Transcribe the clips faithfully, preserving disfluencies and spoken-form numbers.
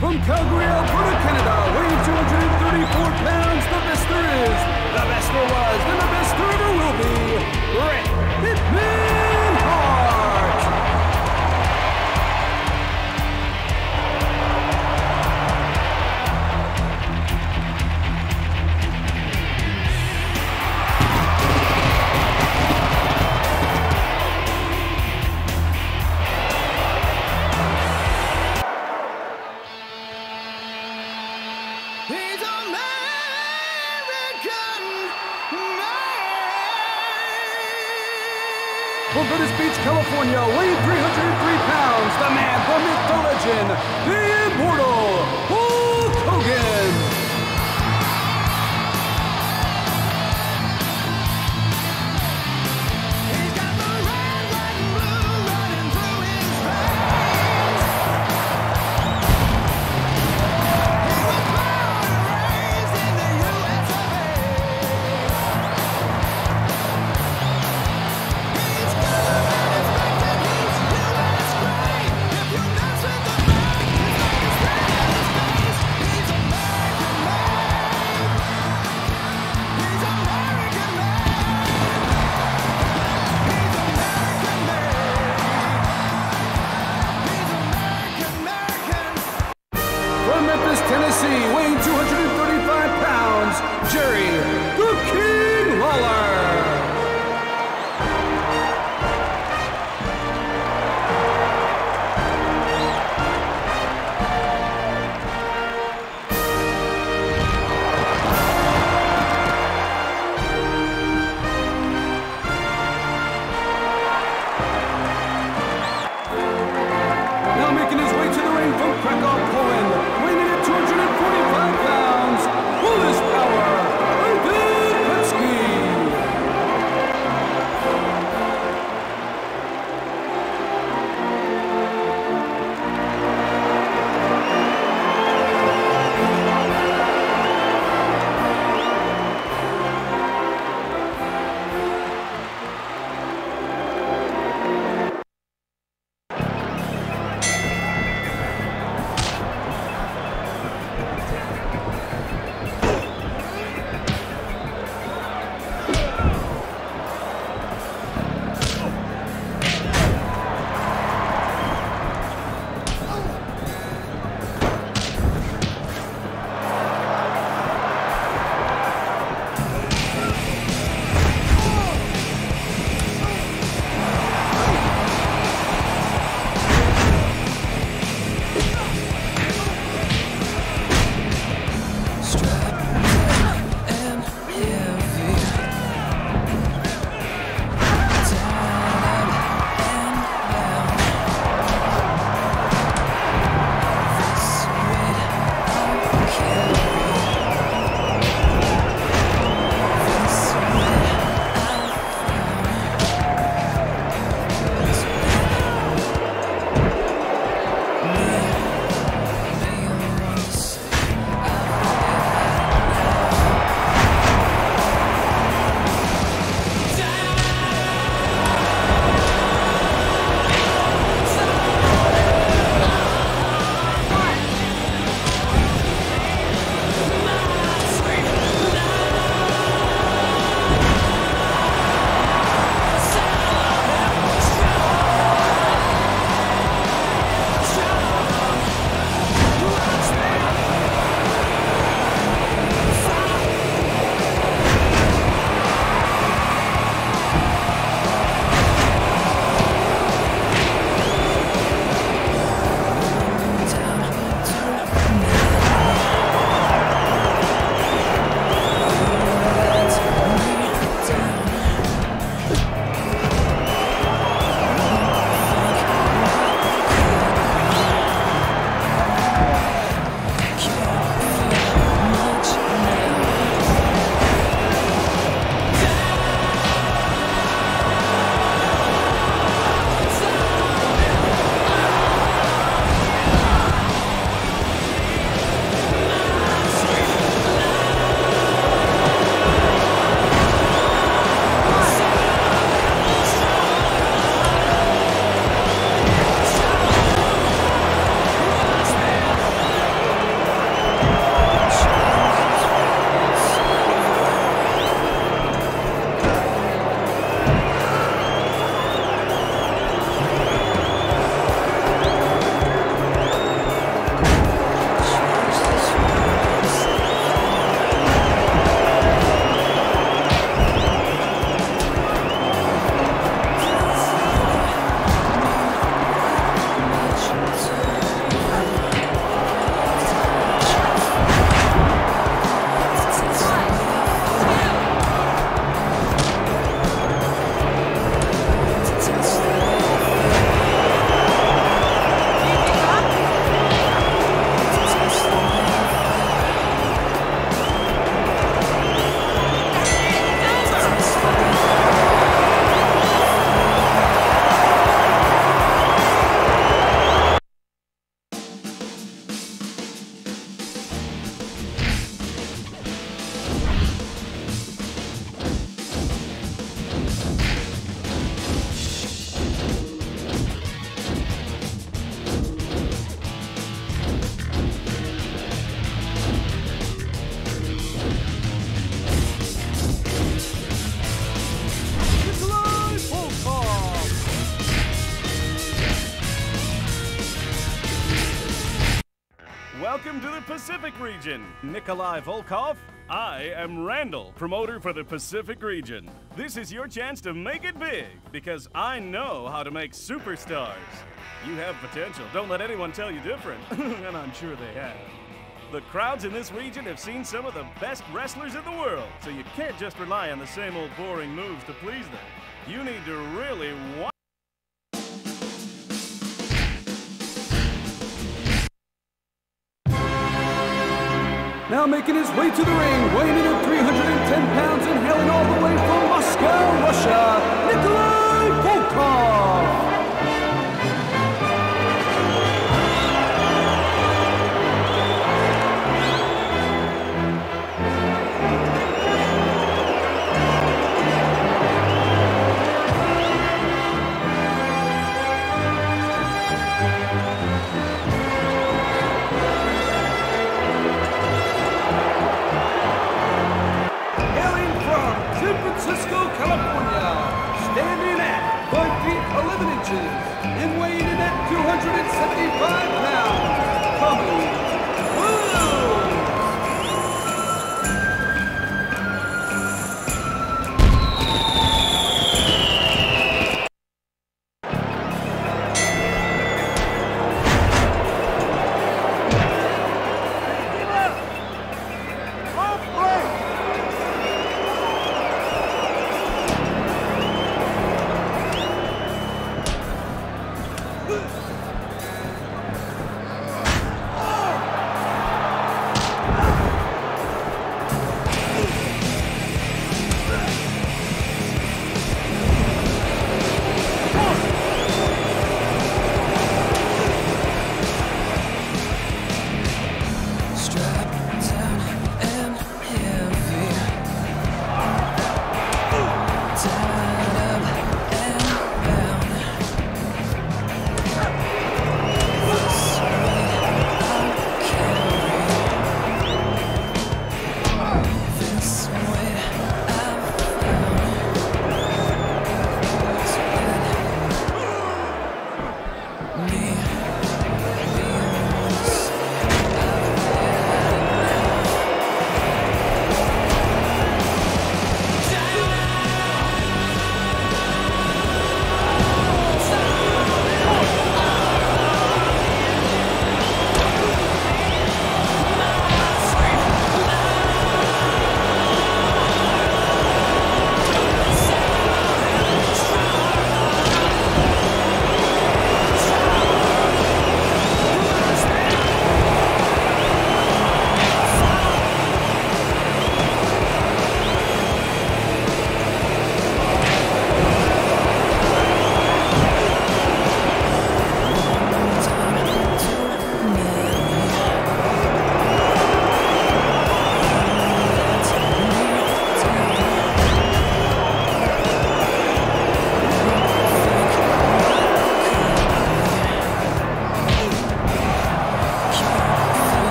From Calgary, Alberta, Canada, weighing two hundred thirty-four pounds, the best there is, the best there was, and the best there ever will be, Brett Pittman Hart! From Venice Beach, California, weighing three hundred three pounds, the man, the myth, the legend, the immortal, Hulk Hogan! He's got the red, white, and blue running through his veins. He's the power raised in the U S of A. Let's go. Welcome to the Pacific region. Nikolai Volkoff, I am Randall, promoter for the Pacific region. This is your chance to make it big, because I know how to make superstars. You have potential. Don't let anyone tell you different, and I'm sure they have. The crowds in this region have seen some of the best wrestlers in the world, so you can't just rely on the same old boring moves to please them. You need to really watch. Now making his way to the ring, weighing in at three hundred ten pounds and hailing all the way from Moscow, Russia, Nikolai Volkoff. Francisco, California, standing at five feet eleven inches and weighing in at two hundred seventy-five pounds, coming up.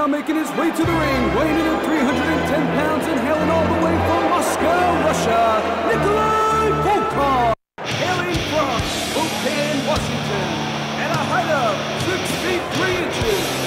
now making his way to the ring, weighing in at three hundred ten pounds and hailing all the way from Moscow, Russia, Nikolai Volkoff. Hailing from Spokane, Washington, at a height of six feet three inches.